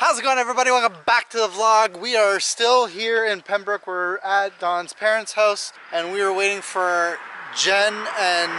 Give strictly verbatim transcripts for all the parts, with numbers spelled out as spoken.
How's it going, everybody? Welcome back to the vlog. We are still here in Pembroke. We're at Don's parents' house and we were waiting for Jen and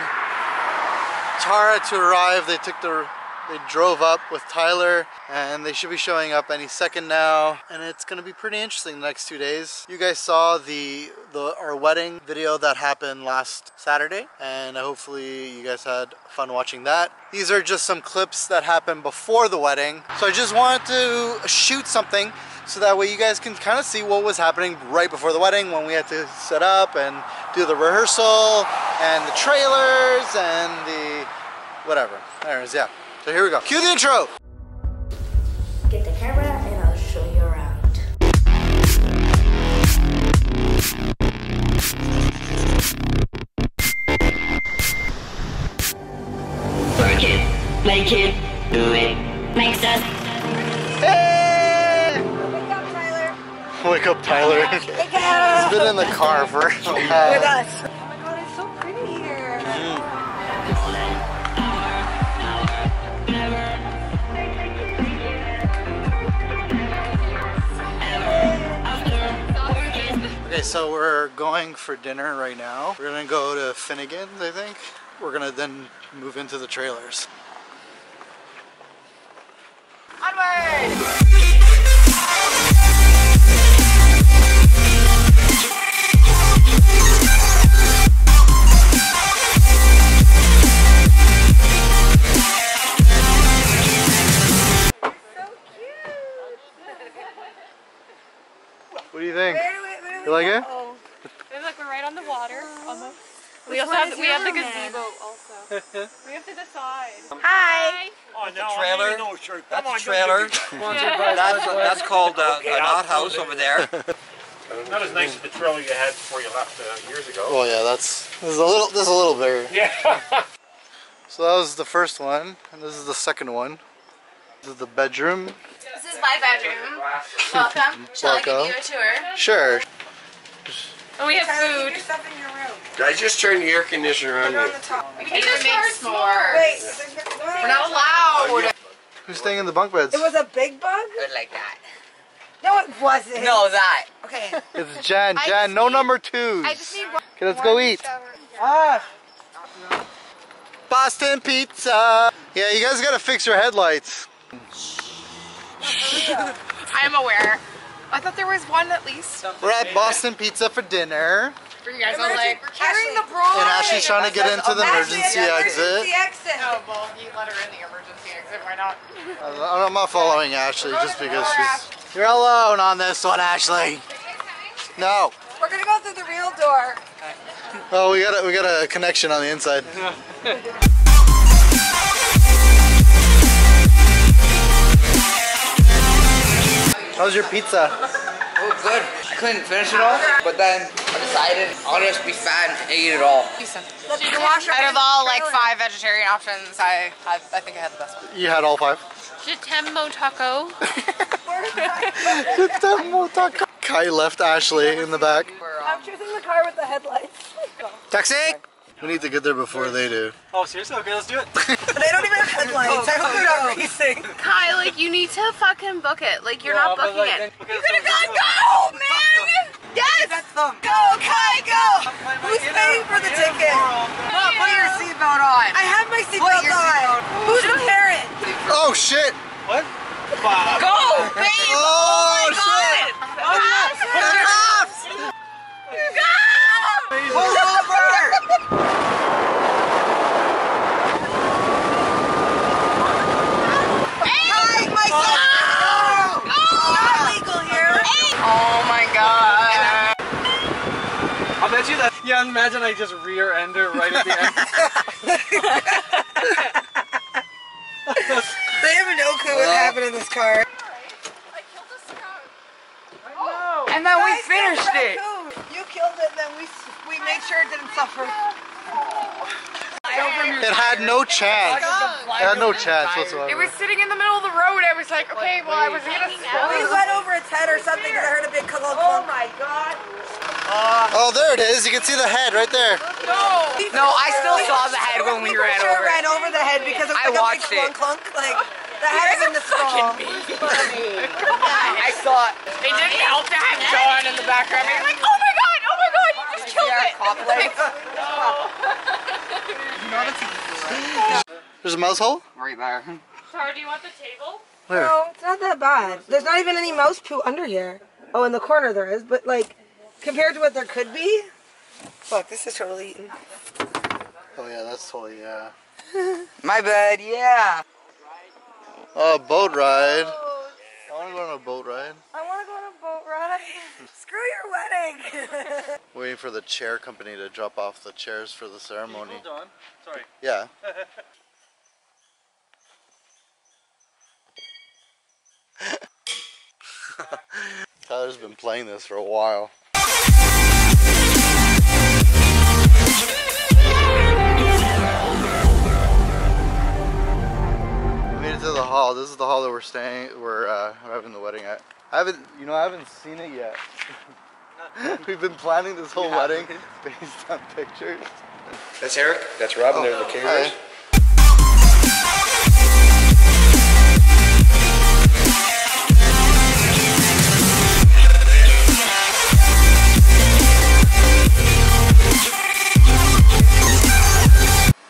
Tara to arrive. They took their they drove up with Tyler and they should be showing up any second now, and it's gonna be pretty interesting the next two days. You guys saw the, the our wedding video that happened last Saturday, and hopefully you guys had fun watching that. These are just some clips that happened before the wedding. So I just wanted to shoot something so that way you guys can kind of see what was happening right before the wedding when we had to set up and do the rehearsal and the trailers and the whatever. Anyways, yeah. So here we go. Cue the intro! Get the camera and I'll show you around. Work it, make it, do it, makes us. Hey! Wake up, Tyler. Wake up, Tyler. Wake up! He's been in the car for a while. With us. Oh my god, it's so pretty here. Mm. Okay, so we're going for dinner right now. We're gonna go to Finnegan's, I think. We're gonna then move into the trailers. Onward! So cute! What do you think? You like it? Uh-oh. It's like we're right on the water, almost. We Which also have we have the gazebo also. We have to decide. Hi. Oh, no, trailer. No shirt. That's on, a trailer. that's, that's called uh, okay, an out house over there. Not as nice as the trailer you had before you left uh, years ago. Oh yeah, that's this is a little this is a little bigger. Yeah. So that was the first one, and this is the second one. This is the bedroom. This is my bedroom. Welcome. Shall Welcome. I give you a tour? Sure. And we have food. I just turned the air conditioner on. on we can even make s'mores. Wait, yeah. We're not allowed. Who's staying in the bunk beds? It was a big bug? Good like that. No, it wasn't. No, that. Okay. It's Jen. Jen, no need, number twos. I just need one. Okay, let's go eat. Ah. Boston Pizza. Yeah, you guys gotta fix your headlights. I am aware. I thought there was one at least. We're at Boston Pizza for dinner. For you guys, I'm like, we're carrying the bride. And Ashley's trying to get into the emergency exit. Oh, well, you let her in the emergency exit. Why not? I'm not following Ashley just because she's... You're alone on this one, Ashley. No. We're going to go through the real door. Oh, we got a, we got a connection on the inside. How's your pizza? Oh, good. I couldn't finish it all, but then I decided I'll just be fat and eat it all. Out of all like five vegetarian options, I I, I think I had the best one. You had all five? Jitembo taco. Jitembo taco. Kai left Ashley in the back. I'm choosing the car with the headlights. Taxi! We need to get there before they do. Oh, seriously? Okay, let's do it. They don't even have headlights. I hope they're not racing. Kai, like, you need to fucking book it. Like, you're no, not booking like, it. You're gonna go, go, man! Yes! Go, Kai, go! Who's paying for the ticket? Mom, put your seatbelt on. I have my seatbelt on. Who's the parent? Oh, shit. What? Bob. Go, babe! Oh, my God! Put it off! Go! Pull over! Yeah, imagine I just rear-end her right at the end. They have no clue what happened in this car. I killed a scout. Oh, and then we finished it. You killed it, and then we we made sure it didn't suffer. It had no chance. It had no chance whatsoever. It was sitting in the middle of the road. I was like, okay, well, I was gonna. We went over its head or something, and I heard a big clump. Oh my god. Uh, oh, there it is. You can see the head right there. No, no, I still saw the head when we ran over. Ran over the head because it was like a big clunk, clunk. Like, The head's in the skull. I saw it. They didn't help to have John in the background. They were like, oh my god, oh my god, you just killed it. No. There's a mouse hole? Right there. Sorry, do you want the table? Where? No, it's not that bad. There's not even any mouse poo under here. Oh, in the corner there is, but like, compared to what there could be? Fuck, this is totally eaten. Oh yeah, that's totally, yeah. My bad, yeah. Oh, boat ride. Oh, I want to go on a boat ride. I want to go on a boat ride. Screw your wedding. Waiting for the chair company to drop off the chairs for the ceremony. Hey, hold on. Sorry. Yeah. Tyler's been playing this for a while. To the hall. This is the hall that we're staying. We're uh, having the wedding at. I haven't, you know, I haven't seen it yet. We've been planning this whole yeah. wedding based on pictures. That's Eric. That's Robin. Oh, they're the caterers. Oh,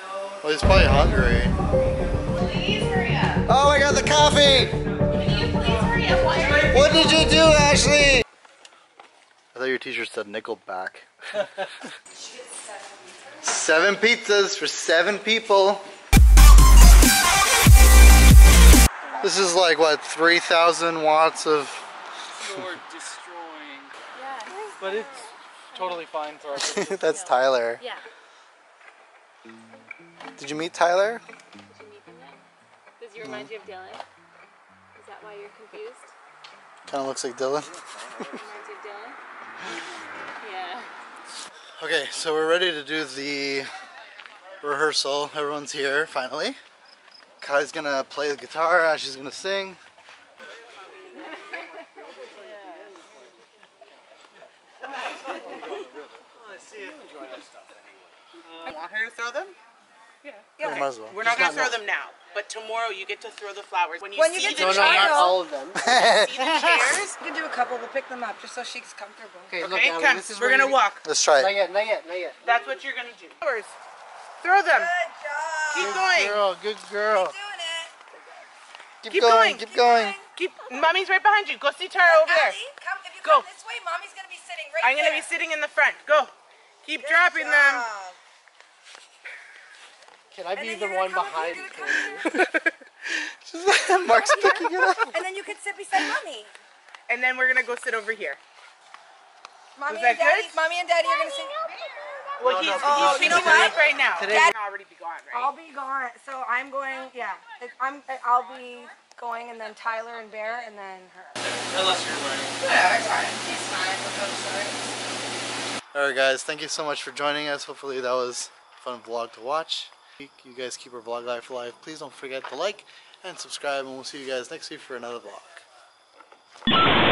no. Well, he's probably hungry. Oh, I got the coffee! Can you please hurry up? Why what did you do, Ashley? I thought your teacher said Nickelback. Seven pizzas for seven people. This is like, what, three thousand watts of... You're destroying. Yeah. But it's totally fine for our That's Tyler. Yeah. Did you meet Tyler? Does he remind you of Dylan? Is that why you're confused? Kind of looks like Dylan. Reminds you of Dylan? Yeah. Okay, so we're ready to do the rehearsal. Everyone's here, finally. Kai's gonna play the guitar, Ashley's gonna sing. I want her to throw them? Yeah. yeah. Might as well. We're not She's gonna not throw them now. But tomorrow you get to throw the flowers. When you, when you see get the no, chairs, no, not all of them. When you see the chairs, you can do a couple. We'll pick them up just so she's comfortable. Okay, okay look, Allie, this is we're gonna you... walk. Let's try it. Not yet, not yet, not yet. That's what you're gonna do. Flowers. Throw them. Good job. Keep going. Good girl. Good girl. Keep doing it. Keep, keep going, going. Keep going. Keep. Mommy's right behind you. Go see Tara but over Allie, there. Come, if you go. Come this way, mommy's gonna be sitting right I'm there. I'm gonna be sitting in the front. Go. Keep Good dropping job. them. Can I and be the one behind? Just, Mark's picking it up. And then you can sit beside mommy. And then we're gonna go sit over here. Mommy and daddy, good? mommy and daddy mommy are gonna sit. No, well, no, he's, no, he's no, picking it up right now. Today, daddy will already be gone, right? I'll be gone. So I'm going. Yeah, I'm. I'll be going, and then Tyler and Bear, and then her. Unless you're going. Yeah, it's fine. He's fine. We'll go. All right, guys. Thank you so much for joining us. Hopefully, that was a fun vlog to watch. You guys keep our vlog life alive. Please don't forget to like and subscribe, and we'll see you guys next week for another vlog.